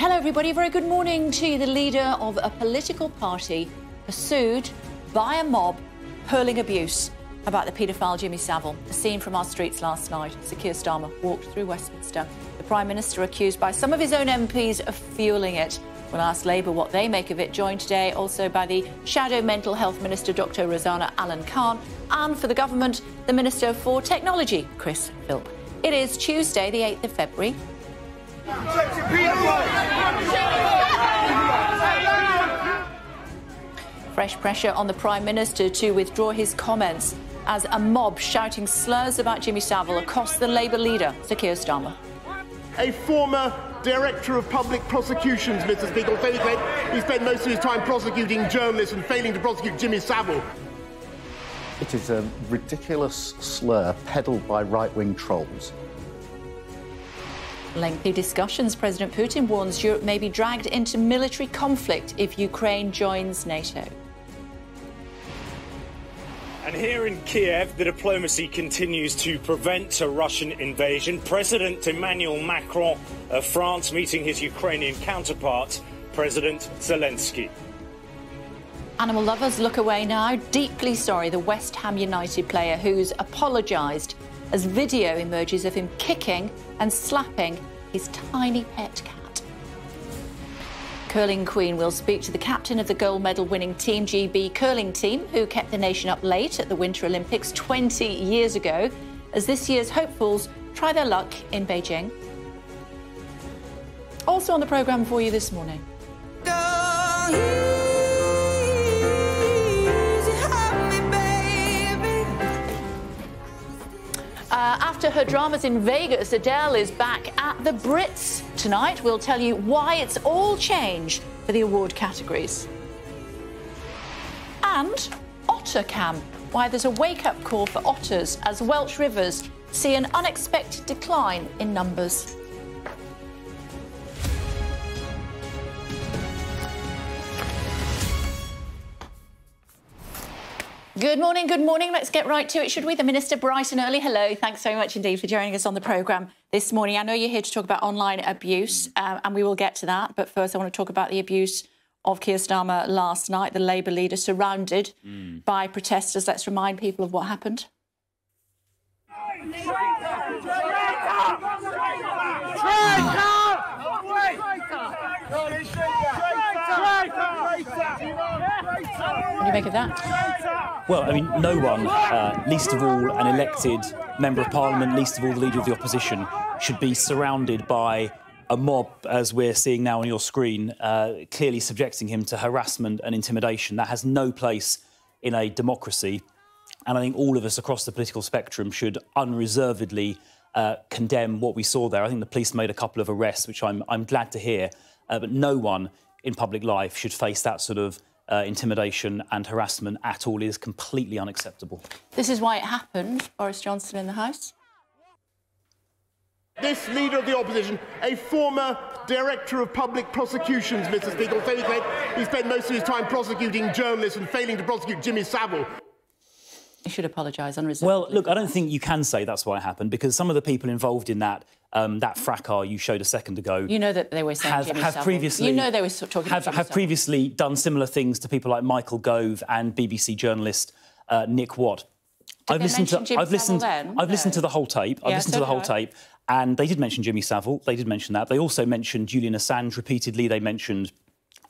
Hello, everybody. Very good morning to you. The leader of a political party pursued by a mob hurling abuse about the paedophile Jimmy Savile. A scene from our streets last night. Keir Starmer walked through Westminster. The Prime Minister accused by some of his own MPs of fuelling it. We'll ask Labour what they make of it, joined today also by the Shadow Mental Health Minister, Dr Rosanna Alan Khan, and for the government, the Minister for Technology, Chris Philp. It is Tuesday, the 8th of February. Fresh pressure on the Prime Minister to withdraw his comments as a mob shouting slurs about Jimmy Savile accosts the Labour leader, Keir Starmer. A former Director of Public Prosecutions, Mr. Speaker, he spent most of his time prosecuting journalists and failing to prosecute Jimmy Savile. It is a ridiculous slur peddled by right-wing trolls. Lengthy discussions. President Putin warns Europe may be dragged into military conflict if Ukraine joins NATO. And here in Kiev, the diplomacy continues to prevent a Russian invasion. President Emmanuel Macron of France meeting his Ukrainian counterpart, President Zelensky. Animal lovers look away now. Deeply sorry, the West Ham United player who's apologised as video emerges of him kicking and slapping his tiny pet cat. Curling Queen will speak to the captain of the gold medal winning Team GB curling team, who kept the nation up late at the Winter Olympics 20 years ago, as this year's hopefuls try their luck in Beijing. Also on the programme for you this morning. After her dramas in Vegas, Adele is back at the Brits tonight. We'll tell you why it's all changed for the award categories. And Ottercam, why there's a wake-up call for otters as Welsh rivers see an unexpected decline in numbers. Good morning, good morning. Let's get right to it, should we? The Minister, bright and early. Hello, thanks so much indeed for joining us on the programme this morning. I know you're here to talk about online abuse, and we will get to that. But first, I want to talk about the abuse of Keir Starmer last night, the Labour leader surrounded by protesters. Let's remind people of what happened. What do you make of that? Well, I mean, no one, least of all an elected Member of Parliament, least of all the Leader of the Opposition, should be surrounded by a mob, as we're seeing now on your screen, clearly subjecting him to harassment and intimidation. That has no place in a democracy. And I think all of us across the political spectrum should unreservedly condemn what we saw there. I think the police made a couple of arrests, which I'm glad to hear, but no one in public life should face that sort of intimidation and harassment at all. It is completely unacceptable. This is why it happened, Boris Johnson in the House. This Leader of the Opposition, a former Director of Public Prosecutions, Mr. Speaker, he spent most of his time prosecuting journalists and failing to prosecute Jimmy Savile. You should apologise unreservedly. Well, look, I don't think you can say that's why it happened, because some of the people involved in that that fracas you showed a second ago, you know that they were saying have previously done similar things to people like Michael Gove and BBC journalist Nick Watt. I've listened to the whole tape. I've listened to the whole tape, and they did mention Jimmy Savile. They did mention that. They also mentioned Julian Assange repeatedly. They mentioned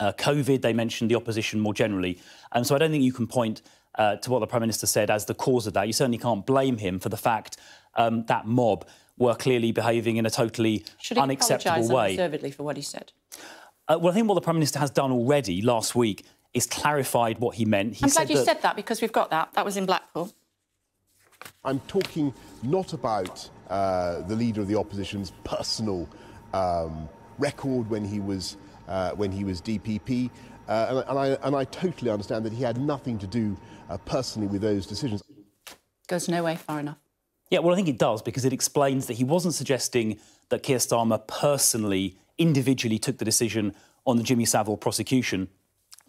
COVID. They mentioned the opposition more generally, and so I don't think you can point to what the Prime Minister said as the cause of that. You certainly can't blame him for the fact that mob were clearly behaving in a totally unacceptable way. Should he apologise unreservedly for what he said? Well, I think what the Prime Minister has done already last week is clarified what he meant. I'm glad you said that, because we've got that. That was in Blackpool. I'm talking not about the Leader of the Opposition's personal record when he was DPP, and I totally understand that he had nothing to do personally with those decisions. Goes no way far enough. Yeah, well, I think it does, because it explains that he wasn't suggesting that Keir Starmer personally, individually took the decision on the Jimmy Savile prosecution.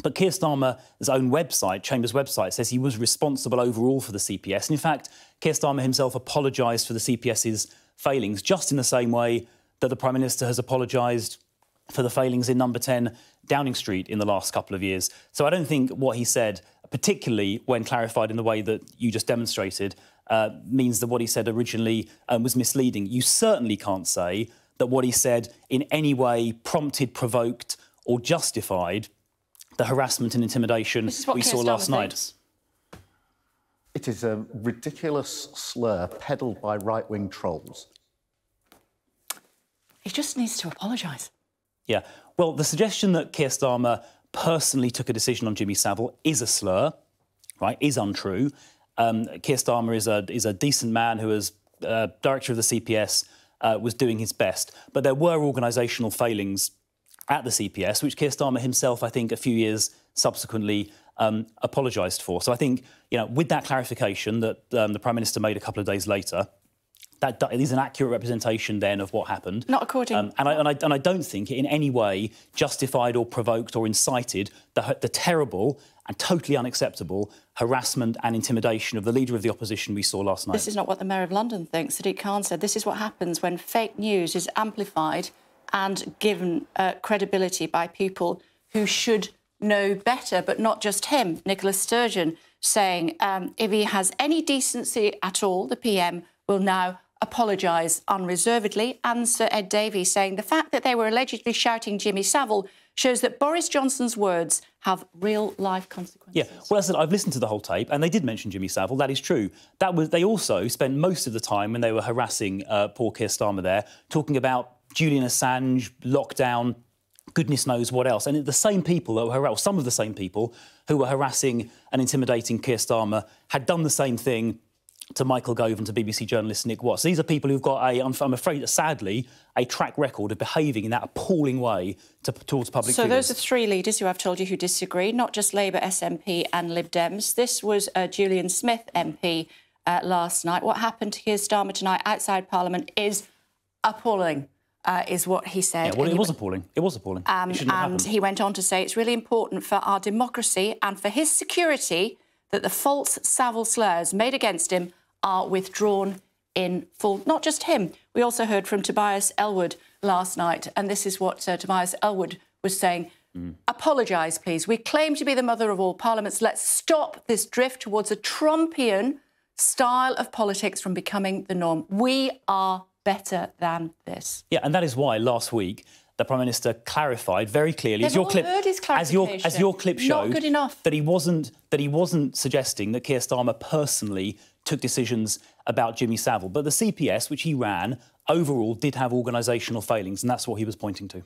But Keir Starmer's own website, Chamber's website, says he was responsible overall for the CPS. And in fact, Keir Starmer himself apologised for the CPS's failings, just in the same way that the Prime Minister has apologised for the failings in number 10 Downing Street in the last couple of years. So I don't think what he said, particularly when clarified in the way that you just demonstrated, means that what he said originally was misleading. You certainly can't say that what he said in any way prompted, provoked or justified the harassment and intimidation we saw last night. It is a ridiculous slur peddled by right-wing trolls. He just needs to apologise. Yeah. Well, the suggestion that Keir Starmer personally took a decision on Jimmy Savile is a slur, right, is untrue. Keir Starmer is a decent man who, as director of the CPS, was doing his best. But there were organisational failings at the CPS, which Keir Starmer himself, I think, a few years subsequently apologised for. So I think, you know, with that clarification that the Prime Minister made a couple of days later, that is an accurate representation then of what happened. Not according... And I don't think it in any way justified or provoked or incited the terrible and totally unacceptable harassment and intimidation of the leader of the opposition we saw last night. This is not what the Mayor of London thinks. Sadiq Khan said this is what happens when fake news is amplified and given credibility by people who should know better, but not just him. Nicola Sturgeon saying if he has any decency at all, the PM will now apologise unreservedly. And Sir Ed Davey saying the fact that they were allegedly shouting Jimmy Savile shows that Boris Johnson's words have real-life consequences. Yeah, well, as I said, I've listened to the whole tape, and they did mention Jimmy Savile, that is true. That was, they also spent most of the time when they were harassing poor Keir Starmer there, talking about Julian Assange, lockdown, goodness knows what else. And the same people that were harassed, some of the same people who were harassing and intimidating Keir Starmer had done the same thing to Michael Gove and to BBC journalist Nick Watt. So these are people who've got, I'm afraid, sadly, a track record of behaving in that appalling way towards public figures. So those are three leaders who I've told you who disagree, not just Labour, SNP and Lib Dems. This was Julian Smith MP last night. What happened to Keir Starmer tonight outside Parliament is appalling, is what he said. Yeah, well, it was appalling. It was appalling. And he went on to say it's really important for our democracy and for his security that the false Savile slurs made against him are withdrawn in full. Not just him. We also heard from Tobias Ellwood last night, and this is what Tobias Ellwood was saying. Apologise, please. We claim to be the mother of all parliaments. Let's stop this drift towards a Trumpian style of politics from becoming the norm. We are better than this. Yeah, and that is why last week the Prime Minister clarified very clearly, as your clip showed, not good enough. That he wasn't suggesting that Keir Starmer personally took decisions about Jimmy Savile, but the CPS, which he ran, overall did have organisational failings, and that's what he was pointing to.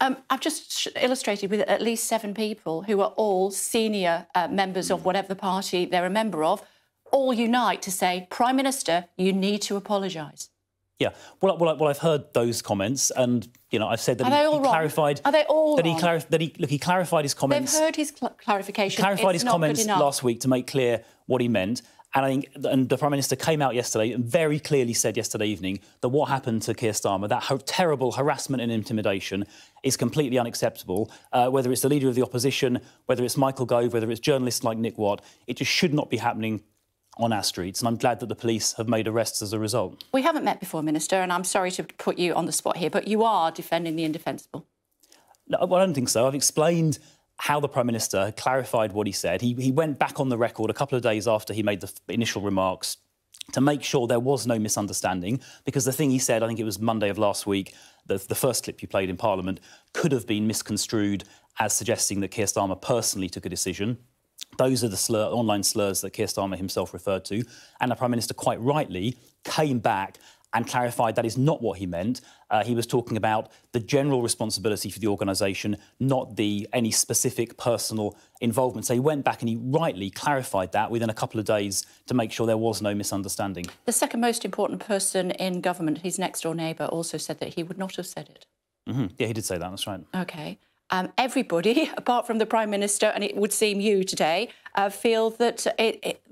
I've just illustrated with at least 7 people who are all senior members of whatever party they're a member of, all unite to say, Prime Minister, you need to apologise. Yeah, well, I've heard those comments, and you know, I've said that he clarified. Are they all wrong? He clarified his comments. They've heard his clarification. He clarified his comments last week to make clear what he meant, and I think, and the Prime Minister came out yesterday and very clearly said yesterday evening that what happened to Keir Starmer, that terrible harassment and intimidation, is completely unacceptable. Whether it's the leader of the opposition, whether it's Michael Gove, whether it's journalists like Nick Watt, it just should not be happening on our streets, and I'm glad that the police have made arrests as a result. We haven't met before, Minister, and I'm sorry to put you on the spot here, but you are defending the indefensible. No, well, I don't think so. I've explained how the Prime Minister clarified what he said. He went back on the record a couple of days after he made the initial remarks to make sure there was no misunderstanding, because the thing he said, I think it was Monday of last week, the first clip you played in Parliament, could have been misconstrued as suggesting that Keir Starmer personally took a decision. Those are the online slurs that Keir Starmer himself referred to, and the Prime Minister, quite rightly, came back and clarified that is not what he meant. He was talking about the general responsibility for the organisation, not any specific personal involvement. So he went back and he rightly clarified that within a couple of days to make sure there was no misunderstanding. The second most important person in government, his next-door neighbour, also said that he would not have said it. Yeah, he did say that, that's right. OK. Everybody, apart from the Prime Minister, and it would seem you today, feel that the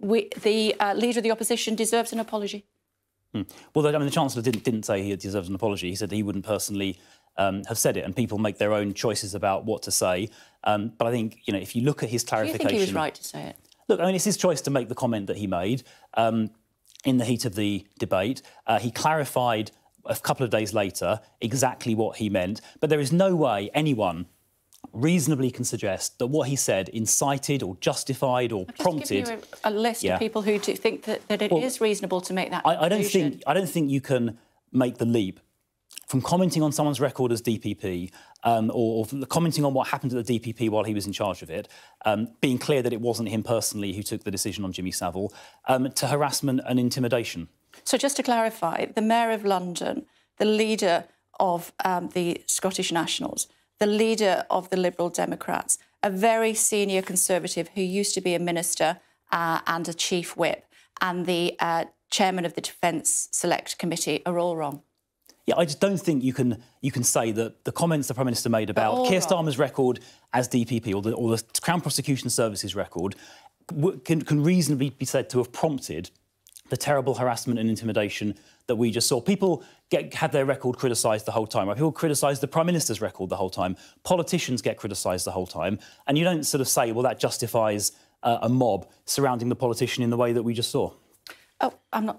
Leader of the Opposition deserves an apology. Well, I mean, the Chancellor didn't say he deserves an apology. He said he wouldn't personally have said it, and people make their own choices about what to say. But I think, you know, if you look at his clarification... Do you think he was right to say it? Look, I mean, it's his choice to make the comment that he made in the heat of the debate. He clarified a couple of days later exactly what he meant. But there is no way anyone reasonably can suggest that what he said incited or justified or prompted. Give you a list of people who do think that it is reasonable to make that conclusion. I don't think you can make the leap from commenting on someone's record as DPP or commenting on what happened at the DPP while he was in charge of it, being clear that it wasn't him personally who took the decision on Jimmy Savile, to harassment and intimidation. So just to clarify, the Mayor of London, the leader of the Scottish Nationals, the leader of the Liberal Democrats, a very senior Conservative who used to be a minister and a chief whip, and the chairman of the Defence Select Committee are all wrong. Yeah, I just don't think you can say that the comments the Prime Minister made about Keir Starmer's record as DPP or the Crown Prosecution Service's record can reasonably be said to have prompted the terrible harassment and intimidation that we just saw. People have their record criticised the whole time. Right? People criticise the Prime Minister's record the whole time. Politicians get criticised the whole time. And you don't sort of say, well, that justifies a mob surrounding the politician in the way that we just saw. Oh,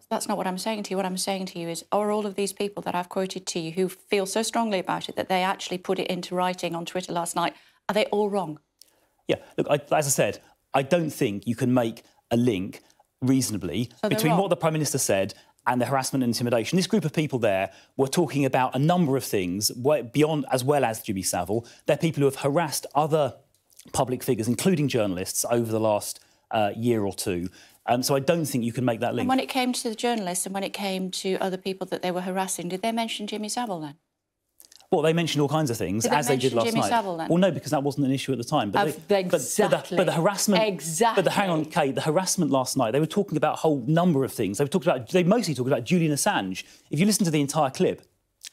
that's not what I'm saying to you. What I'm saying to you is, are all of these people that I've quoted to you who feel so strongly about it that they actually put it into writing on Twitter last night, are they all wrong? Yeah, look, as I said, I don't think you can make a link reasonably between what the Prime Minister said and the harassment and intimidation. This group of people there were talking about a number of things beyond, as well as Jimmy Savile. They're people who have harassed other public figures, including journalists, over the last year or two. So I don't think you can make that link. And when it came to the journalists and when it came to other people that they were harassing, did they mention Jimmy Savile then? Well, they mentioned all kinds of things, as they did last night. Did they mention Jimmy Savile then? Well, no, because that wasn't an issue at the time. But but the harassment... Exactly. But hang on, Kate, the harassment last night, they were talking about a whole number of things. They mostly talked about Julian Assange. If you listen to the entire clip,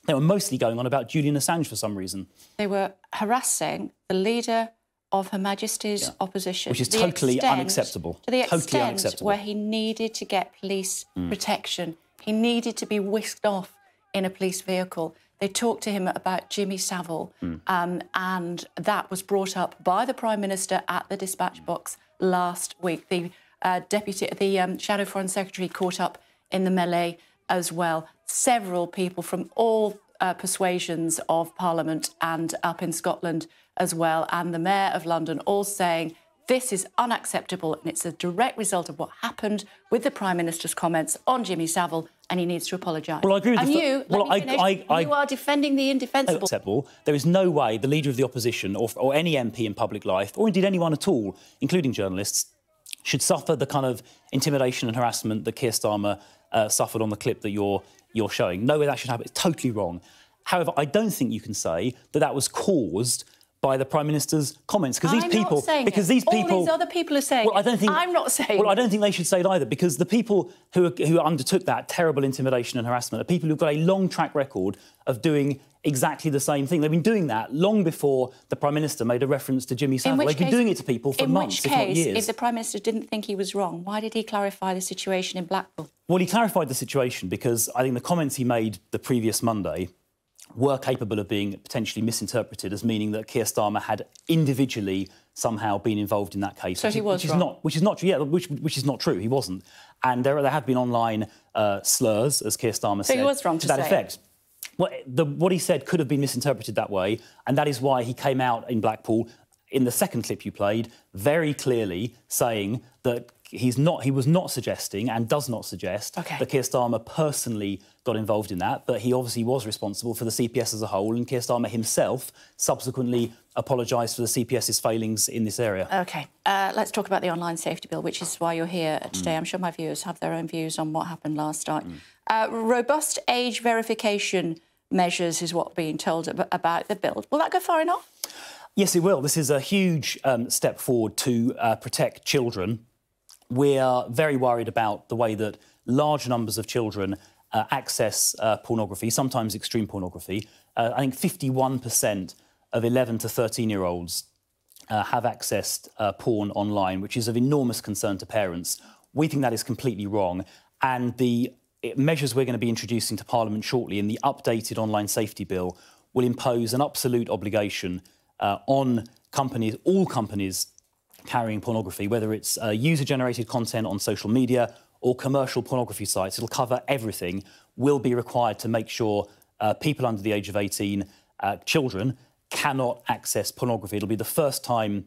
they were mostly going on about Julian Assange for some reason. They were harassing the leader of Her Majesty's opposition. Which is totally unacceptable. To the extent where he needed to get police protection. He needed to be whisked off in a police vehicle. They talked to him about Jimmy Savile, and that was brought up by the Prime Minister at the dispatch box last week. The Shadow Foreign Secretary caught up in the melee as well. Several people from all persuasions of Parliament and up in Scotland as well, and the Mayor of London all saying this is unacceptable and it's a direct result of what happened with the Prime Minister's comments on Jimmy Savile, and he needs to apologise. Well, I agree with you are defending the indefensible. There is no way the Leader of the Opposition or any MP in public life, or indeed anyone at all, including journalists, should suffer the kind of intimidation and harassment that Keir Starmer suffered on the clip that you're showing. No way that should happen. It's totally wrong. However, I don't think you can say that that was caused by the Prime Minister's comments, because these people, all these other people are saying. Well, I don't think they should say it either, because the people who undertook that terrible intimidation and harassment are people who've got a long track record of doing exactly the same thing. They've been doing that long before the Prime Minister made a reference to Jimmy Savile. They've been doing it to people for months, if not years. In which case, if the Prime Minister didn't think he was wrong, why did he clarify the situation in Blackpool? Well, he clarified the situation because I think the comments he made the previous Monday were capable of being potentially misinterpreted as meaning that Keir Starmer had individually somehow been involved in that case. So he was wrong. Which is not true. Yeah, which is not true. He wasn't. And there have been online slurs, as Keir Starmer said. So he was wrong to that effect. Well, what he said could have been misinterpreted that way, and that is why he came out in Blackpool in the second clip you played very clearly saying that he was not suggesting and does not suggest that Keir Starmer personally got involved in that, but he obviously was responsible for the CPS as a whole, and Keir Starmer himself subsequently apologised for the CPS's failings in this area. OK, let's talk about the online safety bill, which is why you're here today. I'm sure my viewers have their own views on what happened last night. Robust age verification measures is what being told about the bill. Will that go far enough? Yes, it will. This is a huge step forward to protect children. We are very worried about the way that large numbers of children access pornography, sometimes extreme pornography. I think 51% of 11 to 13-year-olds have accessed porn online, which is of enormous concern to parents. We think that is completely wrong. And the measures we're going to be introducing to Parliament shortly in the updated online safety bill will impose an absolute obligation on companies, all companies, carrying pornography, whether it's user-generated content on social media or commercial pornography sites. It'll cover everything. will be required to make sure people under the age of 18, children, cannot access pornography. It'll be the first time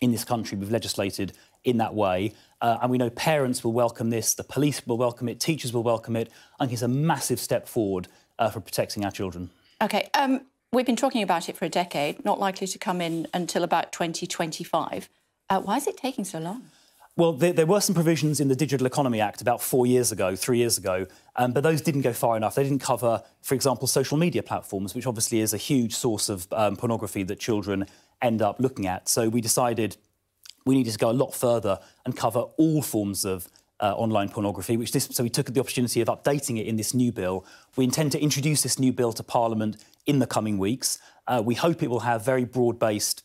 in this country we've legislated in that way. And we know parents will welcome this, the police will welcome it, teachers will welcome it. I think it's a massive step forward for protecting our children. OK, we've been talking about it for a decade, not likely to come in until about 2025. Why is it taking so long? Well, there were some provisions in the Digital Economy Act about 3 years ago, but those didn't go far enough. They didn't cover, for example, social media platforms, which obviously is a huge source of pornography that children end up looking at. So we decided we needed to go a lot further and cover all forms of online pornography, so we took the opportunity of updating it in this new bill. We intend to introduce this new bill to Parliament in the coming weeks. We hope it will have very broad-based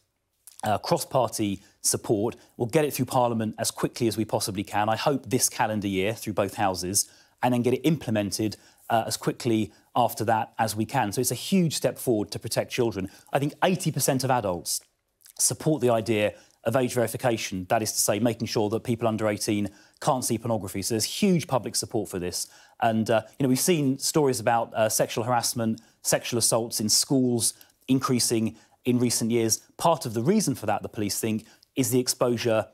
cross-party support. We'll get it through Parliament as quickly as we possibly can, I hope this calendar year, through both houses, and then get it implemented as quickly after that as we can. So it's a huge step forward to protect children. I think 80% of adults support the idea of age verification, that is to say, making sure that people under 18 can't see pornography. So there's huge public support for this. And, you know, we've seen stories about sexual harassment, sexual assaults in schools increasing in recent years. Part of the reason for that, the police think, is the exposure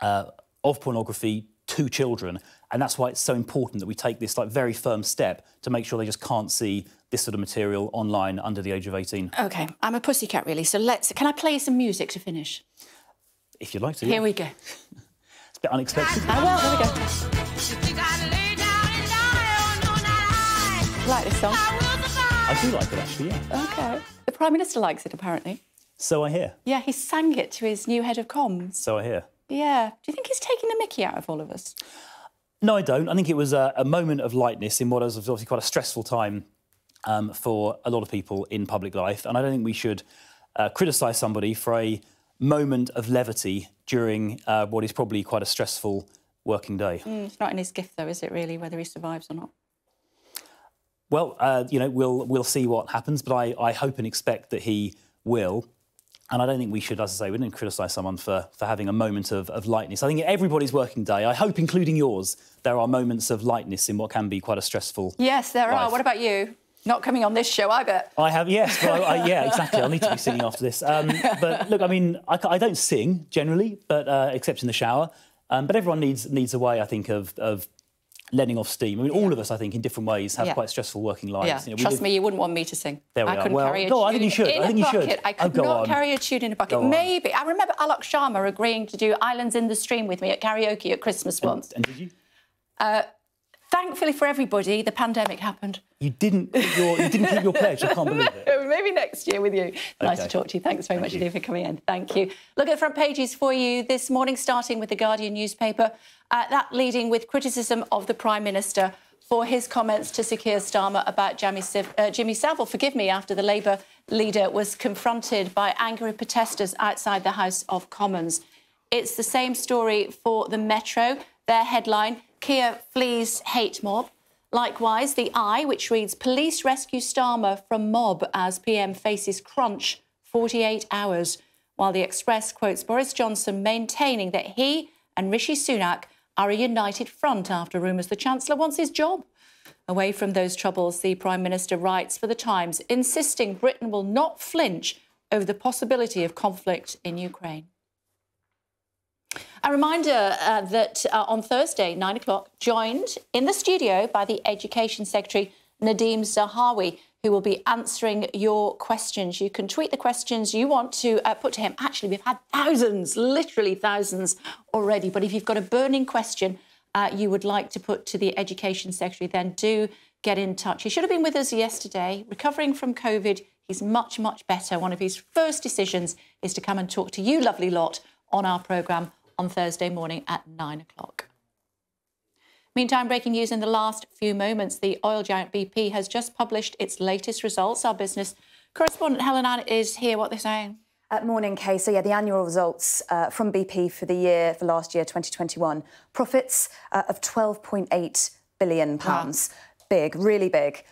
of pornography to children. And that's why it's so important that we take this very firm step to make sure they just can't see this sort of material online under the age of 18. OK, I'm a pussycat, really, so let's... Can I play some music to finish? If you'd like to, yeah. Here we go. It's a bit unexpected. I will, here we go. Like this song? I do like it, actually, yeah. OK. The Prime Minister likes it, apparently. So I hear. Yeah, he sang it to his new head of comms. So I hear. Yeah. Do you think he's taking the mickey out of all of us? No, I don't. I think it was a moment of lightness in what was obviously quite a stressful time for a lot of people in public life. And I don't think we should criticise somebody for a moment of levity during what is probably quite a stressful working day. It's not in his gift, though, is it, really, whether he survives or not? Well, you know, we'll see what happens, but I hope and expect that he will. And I don't think we should, as I say, we didn't criticise someone for having a moment of lightness. I think in everybody's working day, I hope, including yours, there are moments of lightness in what can be quite a stressful Yes, there life. Are. What about you? Not coming on this show, I bet. I have, yes. Well, yeah, exactly. I'll need to be singing after this. But look, I mean, I don't sing generally, but except in the shower. But everyone needs a way, I think, of letting off steam. I mean, all of us, I think, in different ways, have quite stressful working lives. Yeah. You know, Trust me, you wouldn't want me to sing. There we are. Couldn't carry a tune in a bucket. I could not carry a tune in a bucket. Maybe. I remember Alok Sharma agreeing to do Islands in the Stream with me at karaoke at Christmas once. And did you? Thankfully for everybody, the pandemic happened. You didn't keep your pledge, I can't believe it. Maybe next year with you. Okay. Nice to talk to you. Thanks very much, Dave, for coming in. Thank you. Look at front pages for you this morning, starting with The Guardian newspaper. That leading with criticism of the Prime Minister for his comments to Sir Keir Starmer about Jimmy Savile, forgive me, after the Labour leader was confronted by angry protesters outside the House of Commons. It's the same story for the Metro, their headline... Keir flees hate mob. Likewise, The Eye, which reads, police rescue Starmer from mob as PM faces crunch 48 hours, while The Express quotes Boris Johnson maintaining that he and Rishi Sunak are a united front after rumours the Chancellor wants his job. Away from those troubles, the Prime Minister writes for The Times, insisting Britain will not flinch over the possibility of conflict in Ukraine. A reminder that on Thursday, 9 o'clock, joined in the studio by the Education Secretary, Nadhim Zahawi, who will be answering your questions. You can tweet the questions you want to put to him. Actually, we've had thousands, literally thousands already. But if you've got a burning question you would like to put to the Education Secretary, then do get in touch. He should have been with us yesterday, recovering from COVID. He's much, much better. One of his first decisions is to come and talk to you, lovely lot, on our programme on Thursday morning at 9 o'clock. Meantime, breaking news in the last few moments, the oil giant BP has just published its latest results. Our business correspondent Helen Ann is here. What they're saying? Morning, Kay. So, yeah, the annual results from BP for last year, 2021. Profits of £12.8 billion. Wow. Big, really big.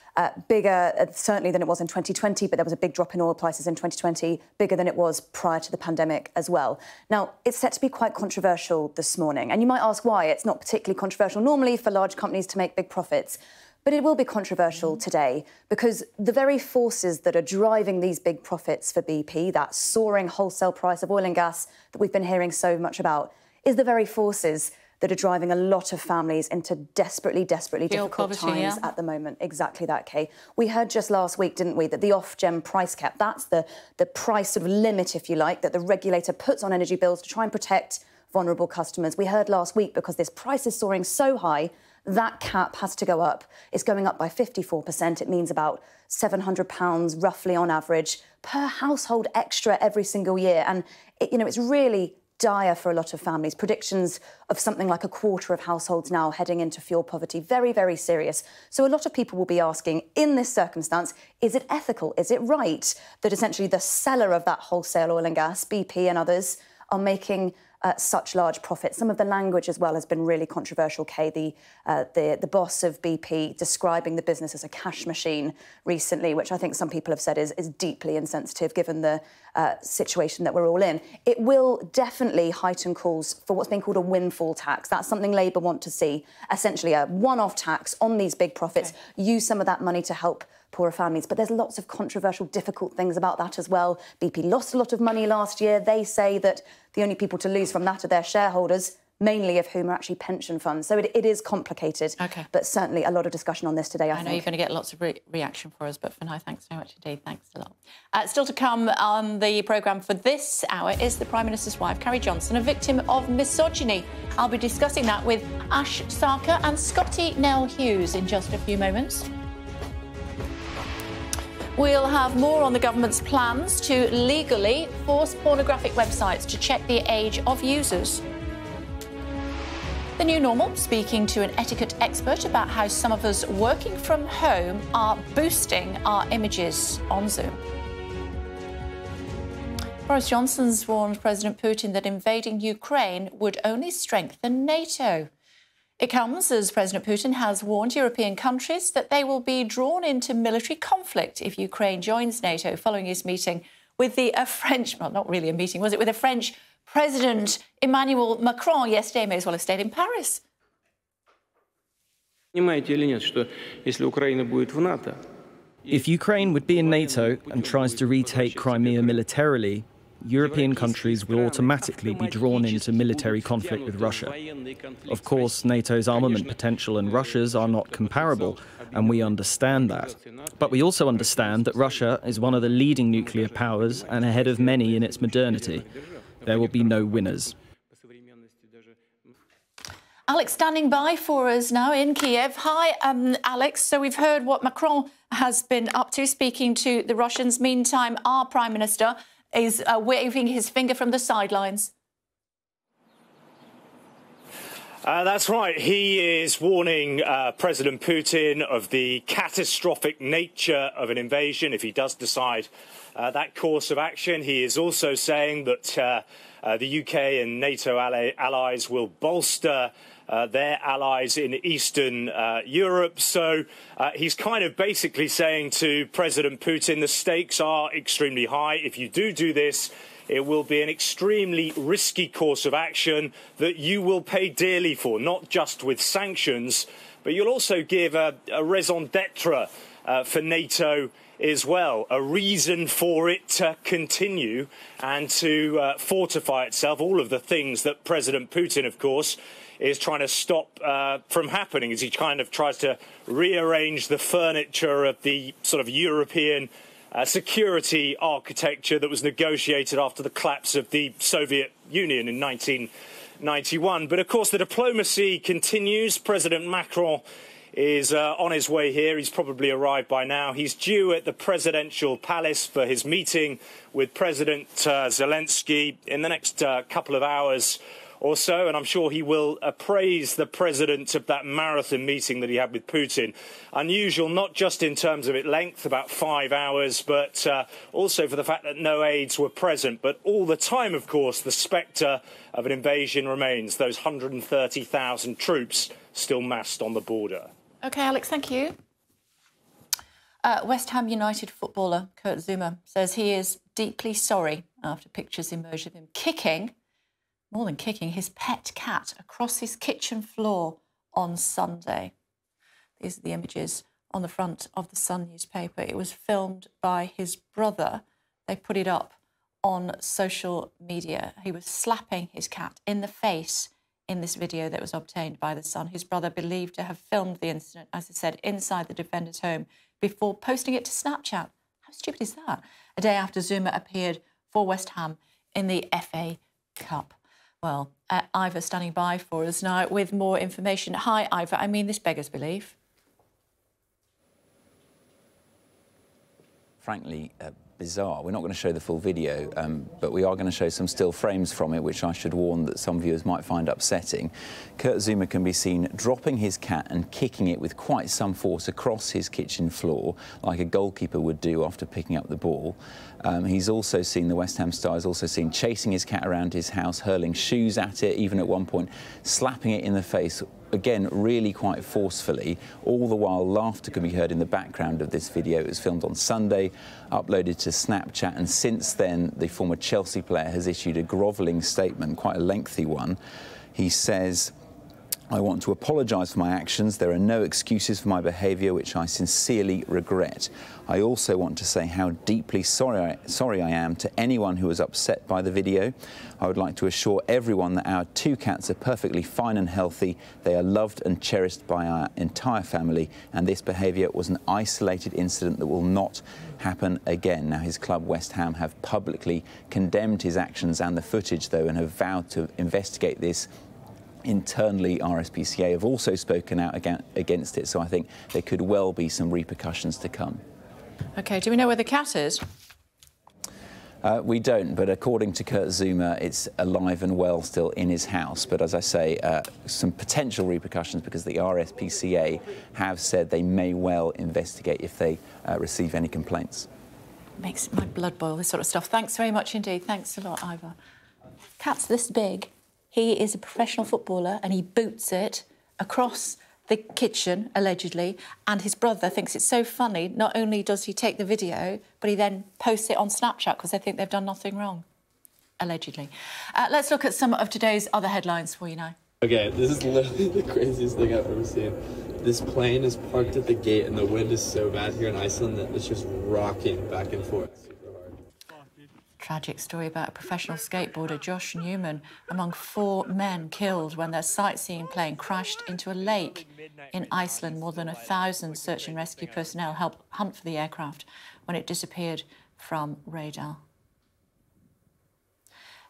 Bigger, certainly, than it was in 2020, but there was a big drop in oil prices in 2020, bigger than it was prior to the pandemic as well. Now, it's set to be quite controversial this morning, and you might ask why. It's not particularly controversial normally for large companies to make big profits. But it will be controversial today because the very forces that are driving these big profits for BP, that soaring wholesale price of oil and gas that we've been hearing so much about, is the very forces that are driving a lot of families into desperately, desperately difficult times at the moment. Exactly that, Kay. We heard just last week, didn't we, that the off-gem price cap, that's the price sort of limit, if you like, that the regulator puts on energy bills to try and protect vulnerable customers. We heard last week, because this price is soaring so high, that cap has to go up. It's going up by 54%. It means about £700 roughly on average per household extra every single year. And, it's really dire for a lot of families. Predictions of something like a quarter of households now heading into fuel poverty. Very, very serious. So a lot of people will be asking, in this circumstance, is it ethical? Is it right that essentially the seller of that wholesale oil and gas, BP and others, are making such large profits? Some of the language as well has been really controversial, Kay. The boss of BP describing the business as a cash machine recently, which I think some people have said is deeply insensitive given the situation that we're all in. It will definitely heighten calls for what's being called a windfall tax. That's something Labour want to see, essentially a one-off tax on these big profits, use some of that money to help poorer families. But there's lots of controversial, difficult things about that as well. BP lost a lot of money last year. They say that the only people to lose from that are their shareholders, mainly of whom are actually pension funds. So it is complicated. Okay. But certainly a lot of discussion on this today, I think. I know you're going to get lots of reaction for us, but for now, thanks so much indeed. Thanks a lot. Still to come on the programme for this hour is the Prime Minister's wife, Carrie Johnson, a victim of misogyny. I'll be discussing that with Ash Sarkar and Scotty Nell Hughes in just a few moments. We'll have more on the government's plans to legally force pornographic websites to check the age of users. The new normal, speaking to an etiquette expert about how some of us working from home are boosting our images on Zoom. Boris Johnson's warned President Putin that invading Ukraine would only strengthen NATO. It comes as President Putin has warned European countries that they will be drawn into military conflict if Ukraine joins NATO following his meeting with a French President Emmanuel Macron yesterday. May as well have stayed in Paris. If Ukraine would be in NATO and tries to retake Crimea militarily, European countries will automatically be drawn into military conflict with Russia. Of course, NATO's armament potential and Russia's are not comparable, and we understand that. But we also understand that Russia is one of the leading nuclear powers and ahead of many in its modernity. There will be no winners. Alex standing by for us now in Kiev. Hi, Alex. So we've heard what Macron has been up to, speaking to the Russians. Meantime, our Prime Minister is waving his finger from the sidelines. That's right. He is warning President Putin of the catastrophic nature of an invasion if he does decide that course of action. He is also saying that the UK and NATO allies will bolster their allies in Eastern Europe. So he's kind of basically saying to President Putin, the stakes are extremely high. If you do this, it will be an extremely risky course of action that you will pay dearly for, not just with sanctions, but you'll also give a raison d'etre for NATO as well, a reason for it to continue and to fortify itself, all of the things that President Putin, of course, is trying to stop from happening as he kind of tries to rearrange the furniture of the sort of European security architecture that was negotiated after the collapse of the Soviet Union in 1991. But, of course, the diplomacy continues. President Macron is on his way here. He's probably arrived by now. He's due at the presidential palace for his meeting with President Zelensky in the next couple of hours or so, and I'm sure he will appraise the president of that marathon meeting that he had with Putin. Unusual, not just in terms of its length, about 5 hours, but also for the fact that no aides were present. But all the time, of course, the spectre of an invasion remains. Those 130,000 troops still massed on the border. OK, Alex, thank you. West Ham United footballer Kurt Zouma says he is deeply sorry after pictures emerged of him kicking his pet cat across his kitchen floor on Sunday. is the images on the front of the Sun newspaper. It was filmed by his brother. They put it up on social media. He was slapping his cat in the face in this video that was obtained by the Sun. His brother believed to have filmed the incident, as I said, inside the defender's home before posting it to Snapchat. How stupid is that? A day after Zouma appeared for West Ham in the FA Cup. Well, Ivor standing by for us now with more information. Hi, Ivor. I mean, this beggars belief. Frankly, bizarre. We're not going to show the full video, but we are going to show some still frames from it, which I should warn that some viewers might find upsetting. Kurt Zouma can be seen dropping his cat and kicking it with quite some force across his kitchen floor, like a goalkeeper would do after picking up the ball. He's also seen, the West Ham star is also seen chasing his cat around his house, hurling shoes at it, even at one point slapping it in the face, again, really quite forcefully. All the while, laughter could be heard in the background of this video. It was filmed on Sunday, uploaded to Snapchat, and since then, the former Chelsea player has issued a grovelling statement, quite a lengthy one. He says, "I want to apologise for my actions. There are no excuses for my behaviour, which I sincerely regret. I also want to say how deeply sorry I am to anyone who was upset by the video. I would like to assure everyone that our two cats are perfectly fine and healthy. They are loved and cherished by our entire family, and this behaviour was an isolated incident that will not happen again." Now, his club, West Ham, have publicly condemned his actions and the footage, though, and have vowed to investigate this internally. RSPCA have also spoken out against it, so I think there could well be some repercussions to come. OK, do we know where the cat is? We don't, but according to Kurt Zouma, it's alive and well still in his house. But as I say, some potential repercussions, because the RSPCA have said they may well investigate if they receive any complaints. Makes my blood boil, this sort of stuff. Thanks very much indeed. Thanks a lot, Ivor. Cat's this big. He is a professional footballer and he boots it across the kitchen, allegedly, and his brother thinks it's so funny. Not only does he take the video, but he then posts it on Snapchat because they think they've done nothing wrong, allegedly. Let's look at some of today's other headlines for you now. OK, this is literally the craziest thing I've ever seen. This plane is parked at the gate and the wind is so bad here in Iceland that it's just rocking back and forth. Tragic story about a professional skateboarder, Josh Newman, among 4 men killed when their sightseeing plane crashed into a lake in Iceland. More than 1,000 search and rescue personnel helped hunt for the aircraft when it disappeared from radar.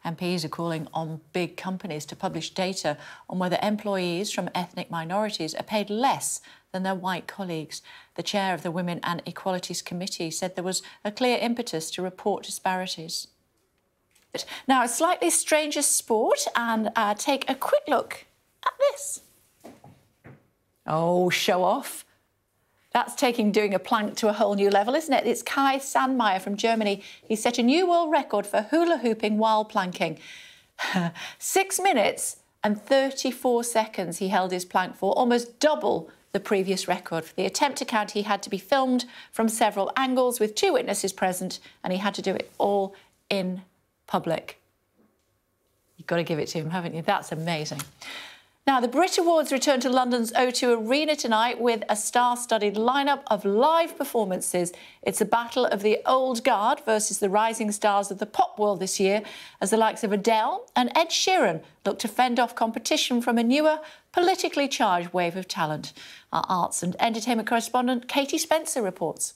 MPs are calling on big companies to publish data on whether employees from ethnic minorities are paid less than their white colleagues. The chair of the Women and Equalities Committee said there was a clear impetus to report disparities. Now, a slightly stranger sport, and take a quick look at this. Oh, show off. That's doing a plank to a whole new level, isn't it? It's Kai Sandmeyer from Germany. He set a new world record for hula-hooping while planking. 6 minutes and 34 seconds he held his plank for, almost double the previous record. For the attempt to count, he had to be filmed from several angles with 2 witnesses present, and he had to do it all in public. You've got to give it to him, haven't you? That's amazing. Now, the Brit Awards return to London's O2 Arena tonight with a star-studded lineup of live performances. It's a battle of the old guard versus the rising stars of the pop world this year, as the likes of Adele and Ed Sheeran look to fend off competition from a newer, politically charged wave of talent. Our arts and entertainment correspondent Katie Spencer reports.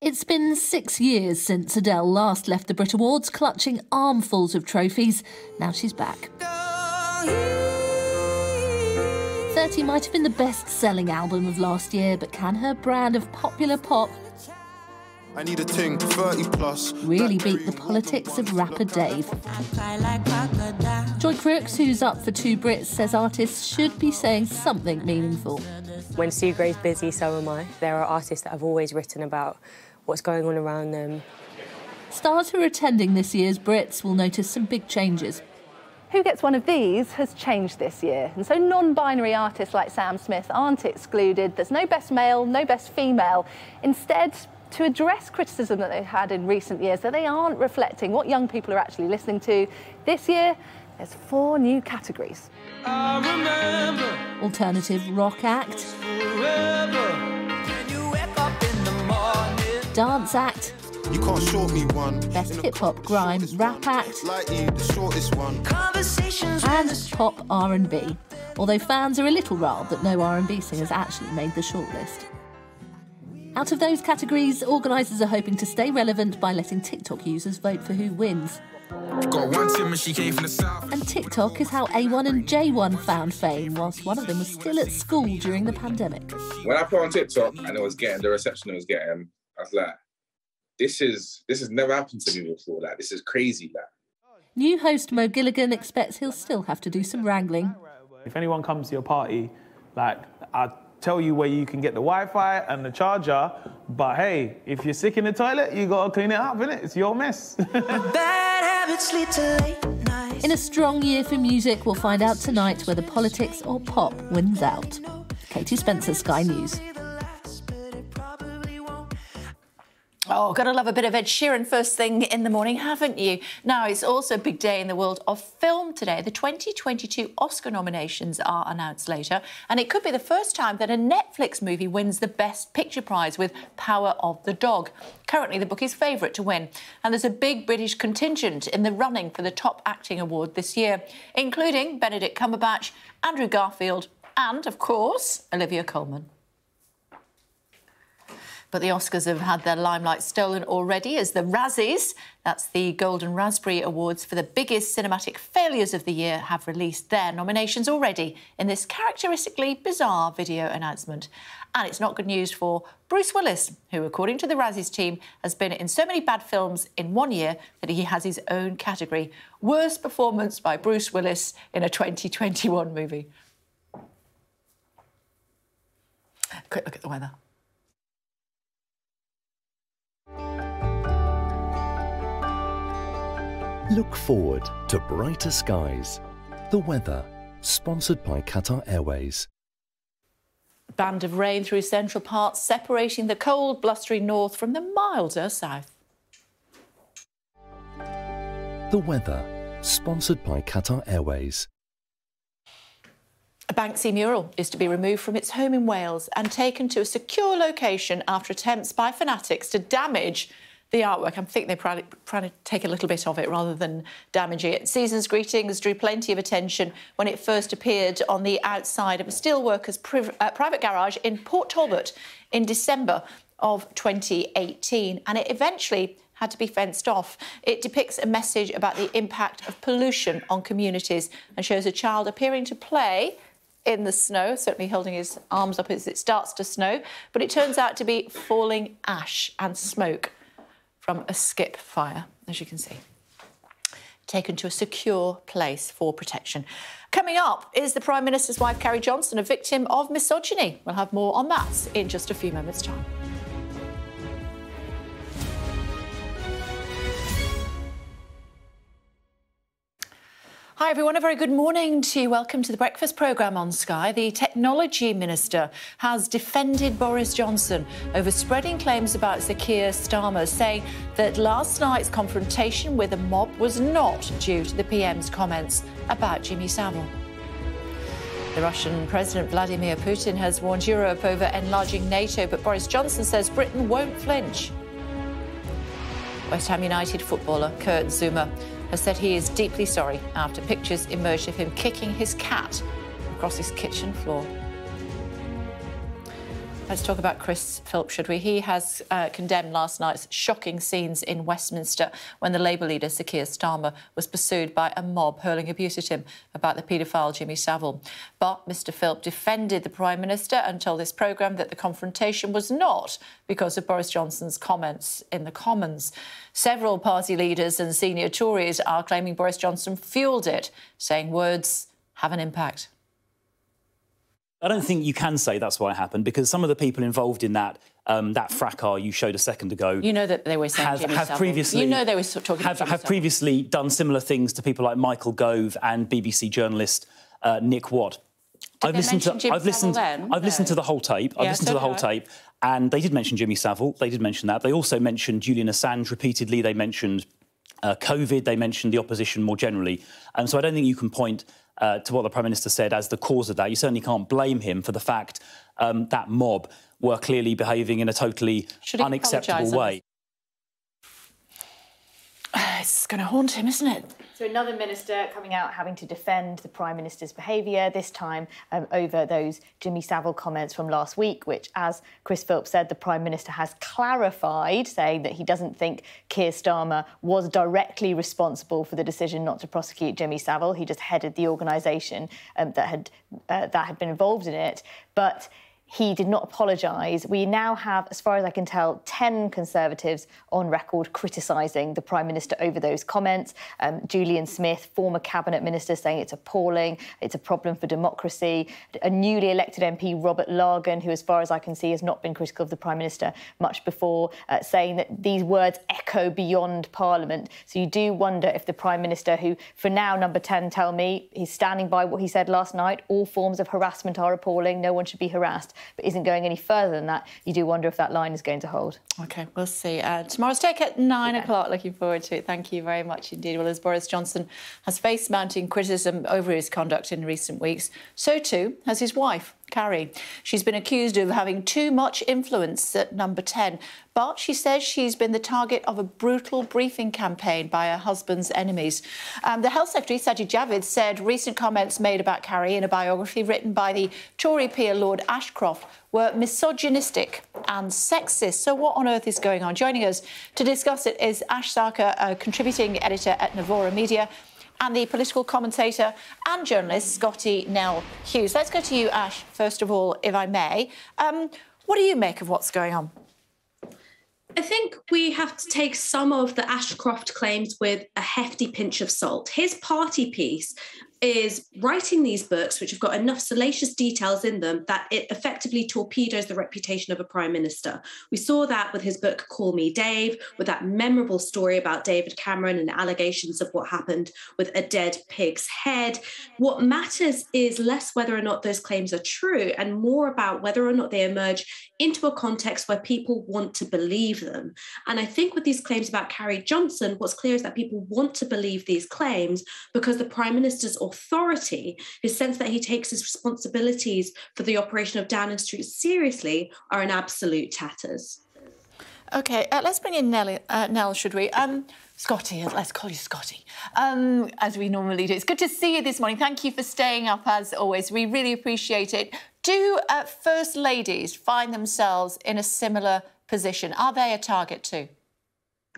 It's been 6 years since Adele last left the Brit Awards, clutching armfuls of trophies. Now she's back. 30 might have been the best-selling album of last year, but can her brand of popular pop really beat the politics of rapper Dave? Joy Crookes, who's up for 2 Brits, says artists should be saying something meaningful. When Sue Gray's busy, so am I. There are artists that have always written about what's going on around them. Stars who are attending this year's Brits will notice some big changes. Who Gets One of These has changed this year, and so non-binary artists like Sam Smith aren't excluded. There's no best male, no best female. Instead, to address criticism that they've had in recent years, that they aren't reflecting what young people are actually listening to. This year, there's 4 new categories. Alternative rock act. Dance act. You can't short me one. Best hip-hop, grime, rap act. Lightly, the shortest one. Conversations and pop R&B. Although fans are a little riled that no R&B singers actually made the shortlist. Out of those categories, organisers are hoping to stay relevant by letting TikTok users vote for who wins. And TikTok is how A1 and J1 found fame, whilst one of them was still at school during the pandemic. When I put on TikTok and it was getting the reception it was getting, I was like, this has never happened to me before, like, this is crazy, like. New host Mo Gilligan expects he'll still have to do some wrangling. If anyone comes to your party, like, I'll tell you where you can get the Wi-Fi and the charger, but hey, if you're sick in the toilet, you gotta clean it up, innit? It's your mess. In a strong year for music, we'll find out tonight whether politics or pop wins out. Katie Spencer, Sky News. Oh, gotta love a bit of Ed Sheeran first thing in the morning, haven't you? Now, it's also a big day in the world of film today. The 2022 Oscar nominations are announced later, and it could be the first time that a Netflix movie wins the Best Picture prize with Power of the Dog. Currently, the book is favourite to win, and there's a big British contingent in the running for the top acting award this year, including Benedict Cumberbatch, Andrew Garfield and, of course, Olivia Colman. But the Oscars have had their limelight stolen already as the Razzies, that's the Golden Raspberry Awards for the biggest cinematic failures of the year, have released their nominations already in this characteristically bizarre video announcement. And it's not good news for Bruce Willis, who, according to the Razzies team, has been in so many bad films in one year that he has his own category. Worst performance by Bruce Willis in a 2021 movie. Quick look at the weather. Look forward to brighter skies. The weather, sponsored by Qatar Airways. Band of rain through central parts, separating the cold, blustery north from the milder south. The weather, sponsored by Qatar Airways. A Banksy mural is to be removed from its home in Wales and taken to a secure location after attempts by fanatics to damage the artwork. I think they're trying to take a little bit of it rather than damaging it. Season's greetings drew plenty of attention when it first appeared on the outside of a steelworker's private garage in Port Talbot in December of 2018, and it eventually had to be fenced off. It depicts a message about the impact of pollution on communities and shows a child appearing to play in the snow, certainly holding his arms up as it starts to snow, but it turns out to be falling ash and smoke from a skip fire, as you can see. Taken to a secure place for protection. Coming up, is the Prime Minister's wife, Carrie Johnson, a victim of misogyny? We'll have more on that in just a few moments' time. Hi everyone, a very good morning to you. Welcome to the Breakfast programme on Sky. The Technology Minister has defended Boris Johnson over spreading claims about Keir Starmer, saying that last night's confrontation with a mob was not due to the PM's comments about Jimmy Savile. The Russian President Vladimir Putin has warned Europe over enlarging NATO, but Boris Johnson says Britain won't flinch. West Ham United footballer Kurt Zouma has said he is deeply sorry after pictures emerged of him kicking his cat across his kitchen floor. Let's talk about Chris Philp, should we? He has condemned last night's shocking scenes in Westminster when the Labour leader, Keir Starmer, was pursued by a mob hurling abuse at him about the paedophile Jimmy Savile. But Mr Philp defended the Prime Minister and told this programme that the confrontation was not because of Boris Johnson's comments in the Commons. Several party leaders and senior Tories are claiming Boris Johnson fuelled it, saying words have an impact. I don't think you can say that's why it happened, because some of the people involved in that that fracas you showed a second ago, you know that they were saying have previously, you know, they were talking have previously done similar things to people like Michael Gove and BBC journalist Nick Watt. I've listened to the whole tape. I've listened to the whole tape, And they did mention Jimmy Savile. They did mention that. They also mentioned Julian Assange repeatedly. They mentioned COVID. They mentioned the opposition more generally. And so I don't think you can point to what the Prime Minister said as the cause of that. You certainly can't blame him for the fact that mob were clearly behaving in a totally unacceptable way. It's going to haunt him, isn't it? So another minister coming out having to defend the Prime Minister's behaviour, this time over those Jimmy Savile comments from last week, which, as Chris Philp said, the Prime Minister has clarified, saying that he doesn't think Keir Starmer was directly responsible for the decision not to prosecute Jimmy Savile. He just headed the organisation that had been involved in it. But he did not apologise. We now have, as far as I can tell, 10 Conservatives on record criticising the Prime Minister over those comments. Julian Smith, former Cabinet Minister, saying it's appalling, it's a problem for democracy. A newly elected MP, Robert Largan, who, as far as I can see, has not been critical of the Prime Minister much before, saying that these words echo beyond Parliament. So you do wonder if the Prime Minister, who, for now, number 10, tell me, he's standing by what he said last night, all forms of harassment are appalling, no one should be harassed, but isn't going any further than that, you do wonder if that line is going to hold. OK, we'll see. Tomorrow's Take at 9 o'clock. Looking forward to it. Thank you very much indeed. Well, as Boris Johnson has faced mounting criticism over his conduct in recent weeks, so too has his wife, Carrie. She's been accused of having too much influence at number 10, but she says she's been the target of a brutal briefing campaign by her husband's enemies. The Health Secretary, Sajid Javid, said recent comments made about Carrie in a biography written by the Tory peer Lord Ashcroft were misogynistic and sexist. So what on earth is going on? Joining us to discuss it is Ash Sarkar, a contributing editor at Novora Media, and the political commentator and journalist Scotty Nell Hughes. Let's go to you, Ash, first of all, if I may. What do you make of what's going on? I think we have to take some of the Ashcroft claims with a hefty pinch of salt. His party piece is writing these books which have got enough salacious details in them that it effectively torpedoes the reputation of a Prime Minister. We saw that with his book Call Me Dave, with that memorable story about David Cameron and allegations of what happened with a dead pig's head. What matters is less whether or not those claims are true and more about whether or not they emerge into a context where people want to believe them. And I think with these claims about Carrie Johnson, what's clear is that people want to believe these claims because the Prime Minister's authority, his sense that he takes his responsibilities for the operation of Downing Street seriously, are in absolute tatters. OK, let's bring in Nell, should we? Scotty, let's call you Scotty, as we normally do. It's good to see you this morning. Thank you for staying up, as always. We really appreciate it. Do First Ladies find themselves in a similar position? Are they a target too?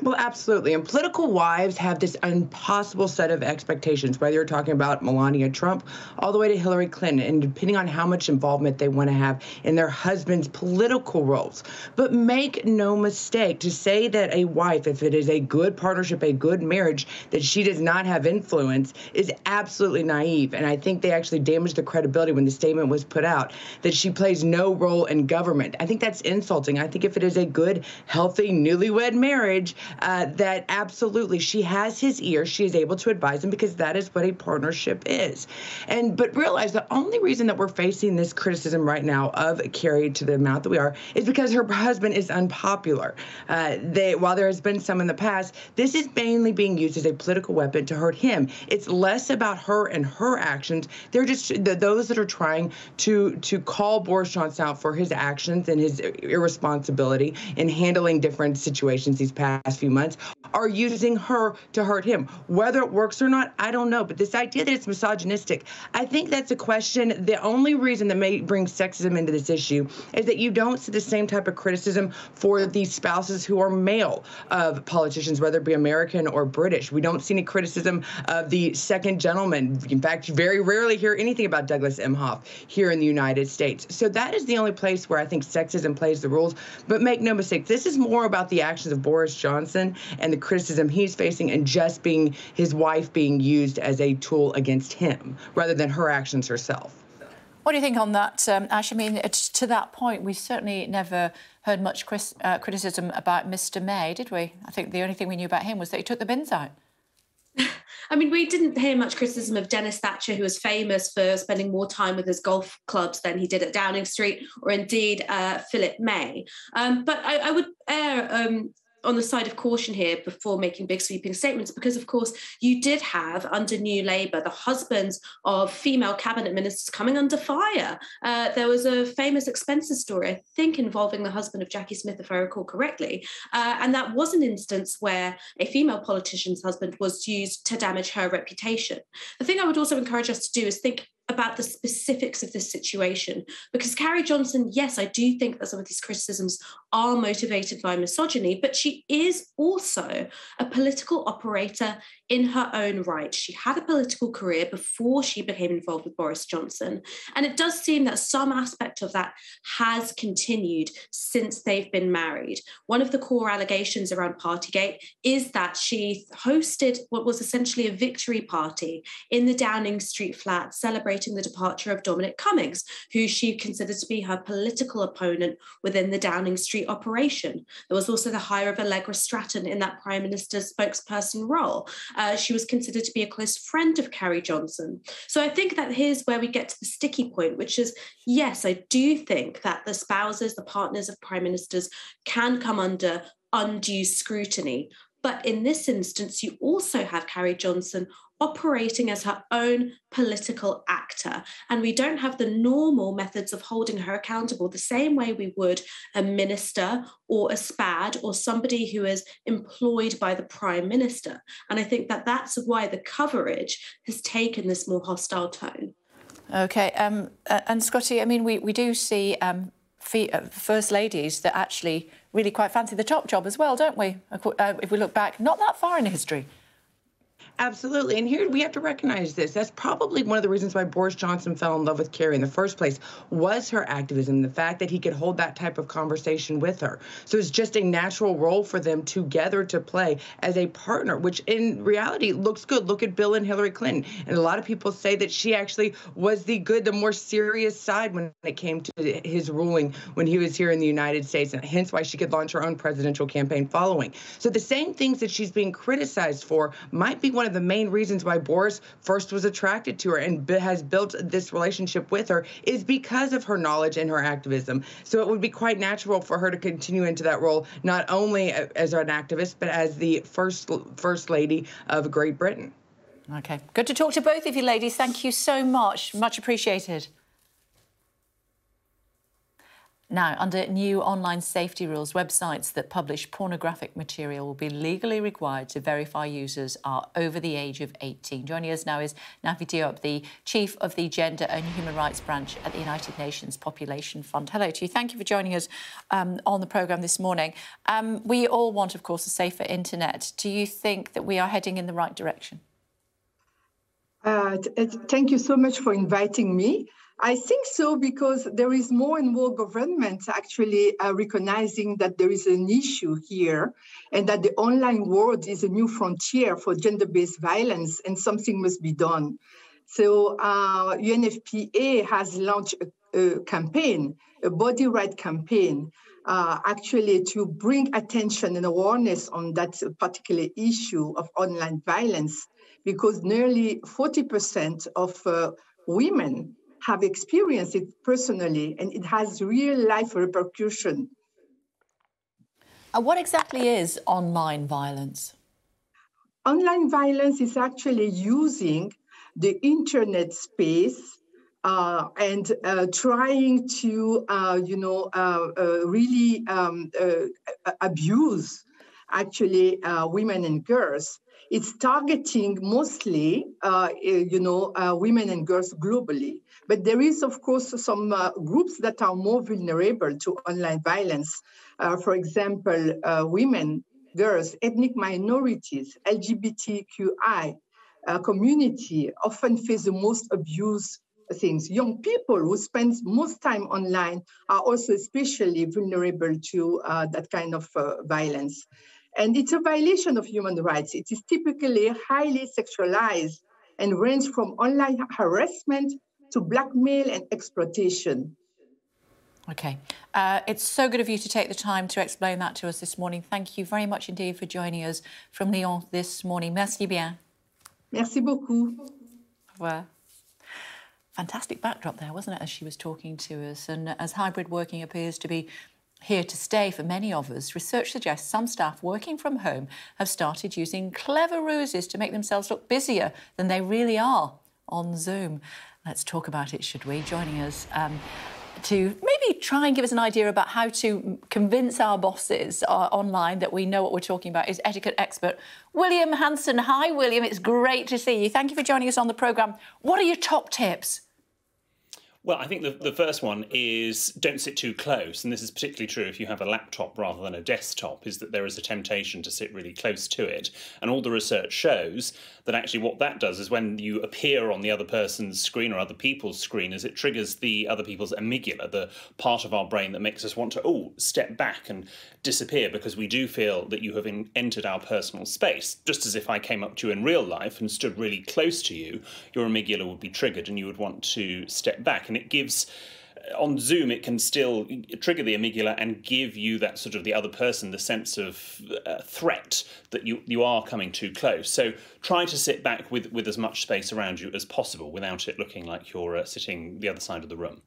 Well, absolutely. And political wives have this impossible set of expectations, whether you're talking about Melania Trump all the way to Hillary Clinton, and depending on how much involvement they want to have in their husband's political roles. But make no mistake, to say that a wife, if it is a good partnership, a good marriage, that she does not have influence is absolutely naive. And I think they actually damaged the credibility when the statement was put out that she plays no role in government. I think that's insulting. I think if it is a good, healthy, newlywed marriage, that absolutely she has his ear, she is able to advise him, because that is what a partnership is. But realize the only reason that we're facing this criticism right now of Carrie to the amount that we are is because her husband is unpopular. While there has been some in the past, this is mainly being used as a political weapon to hurt him. It's less about her and her actions. They're just those that are trying to call Boris Johnson out for his actions and his irresponsibility in handling different situations these past few months, are using her to hurt him. Whether it works or not, I don't know. But this idea that it's misogynistic, I think that's a question. The only reason that may bring sexism into this issue is that you don't see the same type of criticism for the spouses who are male of politicians, whether it be American or British. We don't see any criticism of the second gentleman. In fact, you very rarely hear anything about Douglas Emhoff here in the United States. So that is the only place where I think sexism plays the rules. But make no mistake, this is more about the actions of Boris Johnson and the criticism he's facing, and just being his wife being used as a tool against him rather than her actions herself. What do you think on that, Ash? I mean, to that point, we certainly never heard much criticism about Mr May, did we? I think the only thing we knew about him was that he took the bins out. I mean, we didn't hear much criticism of Dennis Thatcher, who was famous for spending more time with his golf clubs than he did at Downing Street, or indeed Philip May. But I would err on the side of caution here before making big sweeping statements, because of course you did have under New Labour the husbands of female cabinet ministers coming under fire. There was a famous expenses story, I think, involving the husband of Jackie Smith, if I recall correctly. And that was an instance where a female politician's husband was used to damage her reputation. The thing I would also encourage us to do is think about the specifics of this situation, because Carrie Johnson, yes, I do think that some of these criticisms are motivated by misogyny, but she is also a political operator in her own right. She had a political career before she became involved with Boris Johnson, and it does seem that some aspect of that has continued since they've been married. One of the core allegations around Partygate is that she hosted what was essentially a victory party in the Downing Street flat, celebrating the departure of Dominic Cummings, who she considered to be her political opponent within the Downing Street operation. There was also the hire of Allegra Stratton in that Prime Minister's spokesperson role. She was considered to be a close friend of Carrie Johnson. So I think that here's where we get to the sticky point, which is, yes, I do think that the spouses, the partners of Prime Ministers can come under undue scrutiny. But in this instance, you also have Carrie Johnson operating as her own political actor. And we don't have the normal methods of holding her accountable the same way we would a minister or a SPAD or somebody who is employed by the Prime Minister. And I think that that's why the coverage has taken this more hostile tone. OK. And, Scotty, I mean, we do see First Ladies that actually really quite fancy the top job as well, don't we? If we look back, not that far in history. Absolutely. And here we have to recognize this. That's probably one of the reasons why Boris Johnson fell in love with Carrie in the first place, was her activism, the fact that he could hold that type of conversation with her. So it's just a natural role for them together to play as a partner, which in reality looks good. Look at Bill and Hillary Clinton. And a lot of people say that she actually was the more serious side when it came to his ruling when he was here in the United States, and hence why she could launch her own presidential campaign following. So the same things that she's being criticized for might be one of the main reasons why Boris first was attracted to her and has built this relationship with her, is because of her knowledge and her activism. So it would be quite natural for her to continue into that role, not only as an activist, but as the first lady of Great Britain. OK. Good to talk to both of you ladies. Thank you so much. Much appreciated. Now, under new online safety rules, websites that publish pornographic material will be legally required to verify users are over the age of 18. Joining us now is Nafi Diop, the Chief of the Gender and Human Rights Branch at the United Nations Population Fund. Hello to you. Thank you for joining us on the programme this morning. We all want, of course, a safer internet. Do you think that we are heading in the right direction? Thank you so much for inviting me. I think so, because there is more and more governments actually recognizing that there is an issue here and that the online world is a new frontier for gender-based violence and something must be done. So UNFPA has launched a campaign, a body right campaign, actually to bring attention and awareness on that particular issue of online violence, because nearly 40% of women have experienced it personally, and it has real-life repercussion. And what exactly is online violence? Online violence is actually using the internet space and trying to, really abuse, actually, women and girls. It's targeting mostly, women and girls globally. But there is, of course, some groups that are more vulnerable to online violence. For example, women, girls, ethnic minorities, LGBTQI community often face the most abuse things. Young people who spend most time online are also especially vulnerable to that kind of violence. And it's a violation of human rights. It is typically highly sexualized and ranges from online harassment to blackmail and exploitation. OK. It's so good of you to take the time to explain that to us this morning. Thank you very much indeed for joining us from Lyon this morning. Merci bien. Merci beaucoup. Au revoir. Fantastic backdrop there, wasn't it, as she was talking to us? And as hybrid working appears to be here to stay for many of us, research suggests some staff working from home have started using clever ruses to make themselves look busier than they really are on Zoom. Let's talk about it, should we? Joining us to maybe try and give us an idea about how to convince our bosses online that we know what we're talking about is etiquette expert William Hanson. Hi, William. It's great to see you. Thank you for joining us on the programme. What are your top tips? Well, I think the first one is don't sit too close, and this is particularly true if you have a laptop rather than a desktop, is that there is a temptation to sit really close to it. And all the research shows that actually what that does is when you appear on the other person's screen or other people's screen is it triggers the other people's amygdala, the part of our brain that makes us want to, oh, step back and disappear, because we do feel that you have entered our personal space. Just as if I came up to you in real life and stood really close to you, your amygdala would be triggered and you would want to step back. And it gives, on Zoom, it can still trigger the amygdala and give you that sort of the other person, the sense of threat that you are coming too close. So try to sit back with as much space around you as possible without it looking like you're sitting the other side of the room.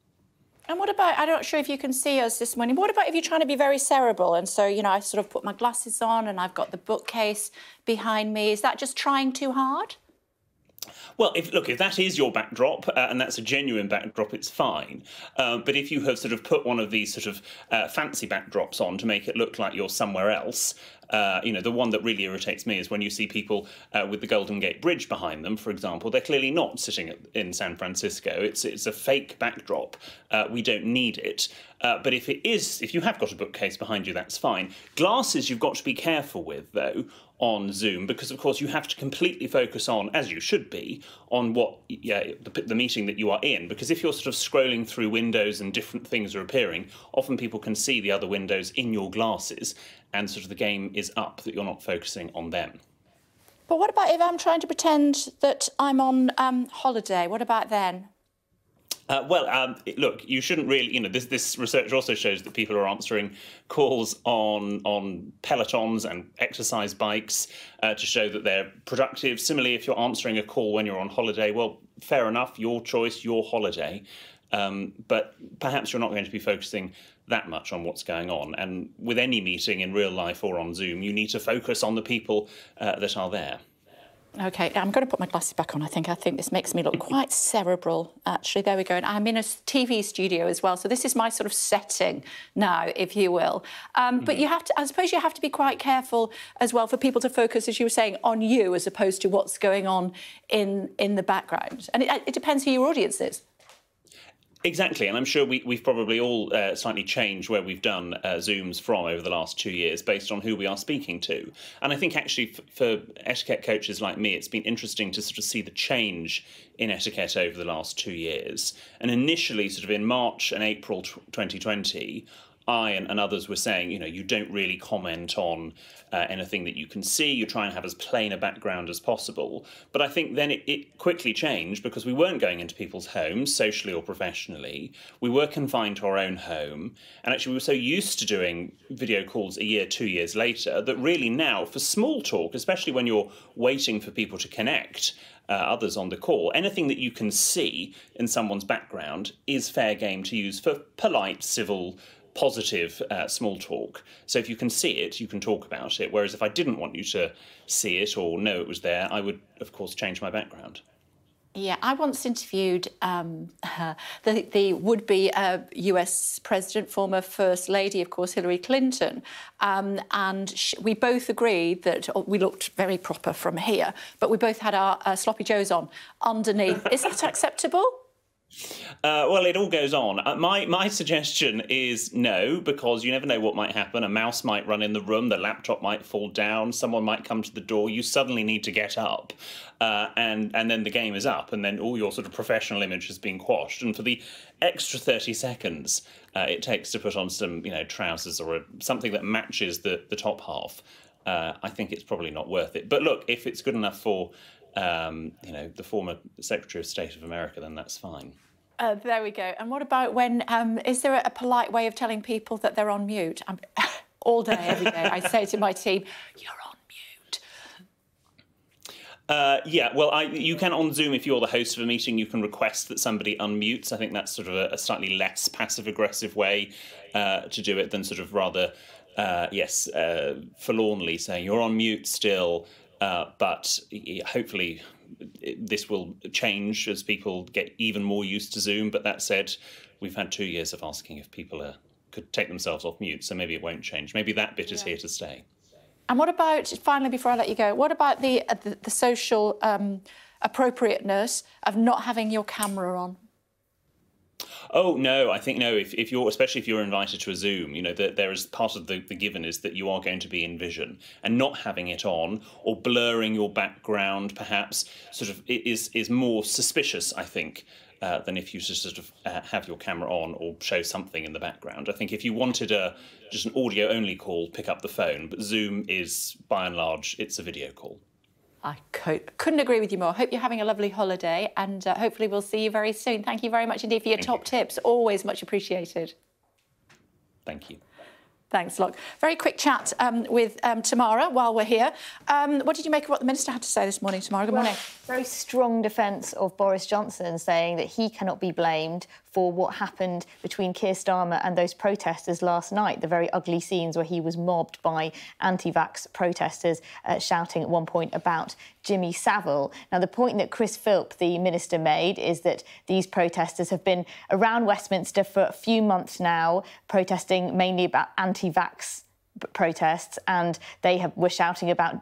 And what about, I'm not sure if you can see us this morning, what about if you're trying to be very cerebral and so, you know, I sort of put my glasses on and I've got the bookcase behind me. Is that just trying too hard? Well, if that is your backdrop, and that's a genuine backdrop, it's fine. But if you have sort of put one of these sort of fancy backdrops on to make it look like you're somewhere else, you know, the one that really irritates me is when you see people with the Golden Gate Bridge behind them, for example. They're clearly not sitting in San Francisco. It's a fake backdrop. We don't need it. But if it is, if you have got a bookcase behind you, that's fine. Glasses you've got to be careful with, though, on Zoom, because, of course, you have to completely focus on, as you should be, on what the meeting that you are in. Because if you're sort of scrolling through windows and different things are appearing, often people can see the other windows in your glasses and sort of the game is up that you're not focusing on them. But what about if I'm trying to pretend that I'm on holiday? What about then? Look, you shouldn't really, you know, this research also shows that people are answering calls on pelotons and exercise bikes to show that they're productive. Similarly, if you're answering a call when you're on holiday, well, fair enough, your choice, your holiday. But perhaps you're not going to be focusing that much on what's going on. And with any meeting in real life or on Zoom, you need to focus on the people that are there. OK, I'm going to put my glasses back on, I think. I think this makes me look quite cerebral, actually. There we go. And I'm in a TV studio as well, so this is my sort of setting now, if you will. But you have to, I suppose you have to be quite careful as well for people to focus, as you were saying, on you as opposed to what's going on in the background. And it depends who your audience is. Exactly, and I'm sure we've probably all slightly changed where we've done Zooms from over the last 2 years based on who we are speaking to. And I think actually for etiquette coaches like me, it's been interesting to sort of see the change in etiquette over the last 2 years. And initially, sort of in March and April 2020, I and others were saying, you know, you don't really comment on anything that you can see. You try and have as plain a background as possible. But I think then it quickly changed because we weren't going into people's homes, socially or professionally. We were confined to our own home. And actually, we were so used to doing video calls a year, 2 years later, that really now, for small talk, especially when you're waiting for people to connect, others on the call, anything that you can see in someone's background is fair game to use for polite, civil, positive small talk. So if you can see it, you can talk about it. Whereas if I didn't want you to see it or know it was there, I would, of course, change my background. Yeah, I once interviewed the would-be US president, former First Lady, of course, Hillary Clinton, and we both agreed that we looked very proper from here, but we both had our sloppy joes on underneath. Is that acceptable? Well, it all goes on. My suggestion is no, because you never know what might happen. A mouse might run in the room, the laptop might fall down, someone might come to the door. You suddenly need to get up, and then the game is up, and then all your sort of professional image has been quashed. And for the extra 30 seconds it takes to put on some, you know, trousers or something that matches the top half, I think it's probably not worth it. But look, if it's good enough for you know, the former Secretary of State of America, then that's fine. There we go. And what about when, is there a polite way of telling people that they're on mute? All day, every day, I say to my team, you're on mute. Yeah, well, you can on Zoom, if you're the host of a meeting, you can request that somebody unmutes. I think that's sort of a slightly less passive-aggressive way to do it than sort of rather, forlornly saying you're on mute still, but hopefully this will change as people get even more used to Zoom. But that said, we've had 2 years of asking if people could take themselves off mute, so maybe it won't change. Maybe that bit is here to stay. And what about, finally, before I let you go, what about the social appropriateness of not having your camera on? Oh, no, I think, no, if you're, especially if you're invited to a Zoom, you know, there is part of the given is that you are going to be in vision, and not having it on or blurring your background, perhaps, sort of is more suspicious, I think, than if you just sort of have your camera on or show something in the background. I think if you wanted just an audio-only call, pick up the phone, but Zoom is, by and large, it's a video call. I couldn't agree with you more. Hope you're having a lovely holiday, and hopefully we'll see you very soon. Thank you very much indeed for your top tips. Always much appreciated. Thank you. Thanks a lot. Very quick chat with Tamara while we're here. What did you make of what the Minister had to say this morning, Tamara? Good morning. Very strong defence of Boris Johnson, saying that he cannot be blamed for what happened between Keir Starmer and those protesters last night, the very ugly scenes where he was mobbed by anti-vax protesters shouting at one point about Jimmy Savile. Now, the point that Chris Philp, the Minister, made is that these protesters have been around Westminster for a few months now, protesting mainly about anti-vax protests, and they were shouting about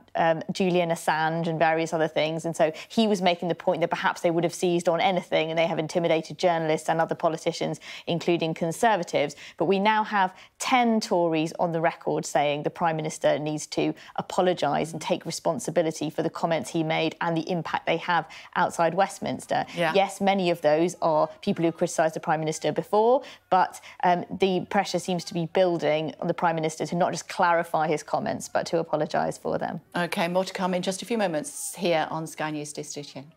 Julian Assange and various other things, and so he was making the point that perhaps they would have seized on anything, and they have intimidated journalists and other politicians, including Conservatives. But we now have 10 Tories on the record saying the Prime Minister needs to apologise and take responsibility for the comments he made and the impact they have outside Westminster. Yeah. Yes, many of those are people who criticised the Prime Minister before, but the pressure seems to be building on the Prime Minister to not just clarify his comments, but to apologise for them. OK, more to come in just a few moments here on Sky News. Stay tuned.